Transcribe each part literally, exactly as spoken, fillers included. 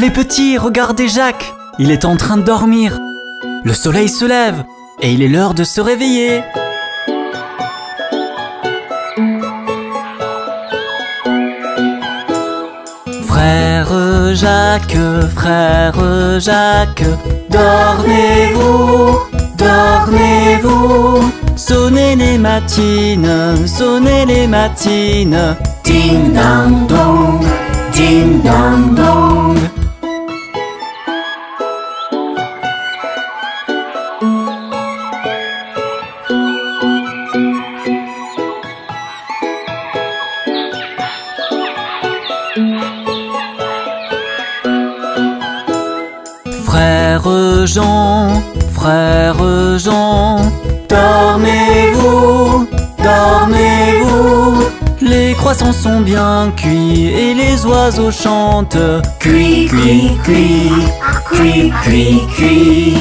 Les petits, regardez Jacques, il est en train de dormir. Le soleil se lève et il est l'heure de se réveiller. Frère Jacques, frère Jacques, dormez-vous, dormez-vous. Sonnez les matines, sonnez les matines. Ding dong dong, ding dong dong. Frère Jean, frère Jean, dormez-vous, dormez-vous. Les croissants sont bien cuits et les oiseaux chantent. Cui, cui, cui, cui, cui, cui.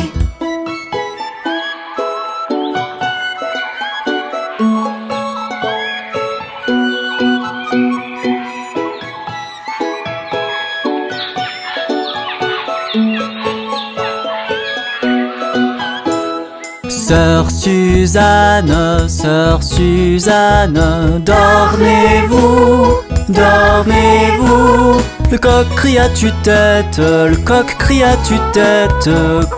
Sœur Suzanne, sœur Suzanne, dormez-vous, dormez-vous. Le coq crie à tue-tête, le coq crie à tue-tête.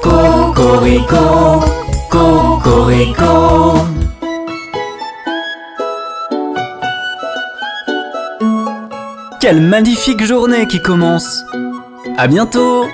Cocorico, cocorico. Quelle magnifique journée qui commence! À bientôt!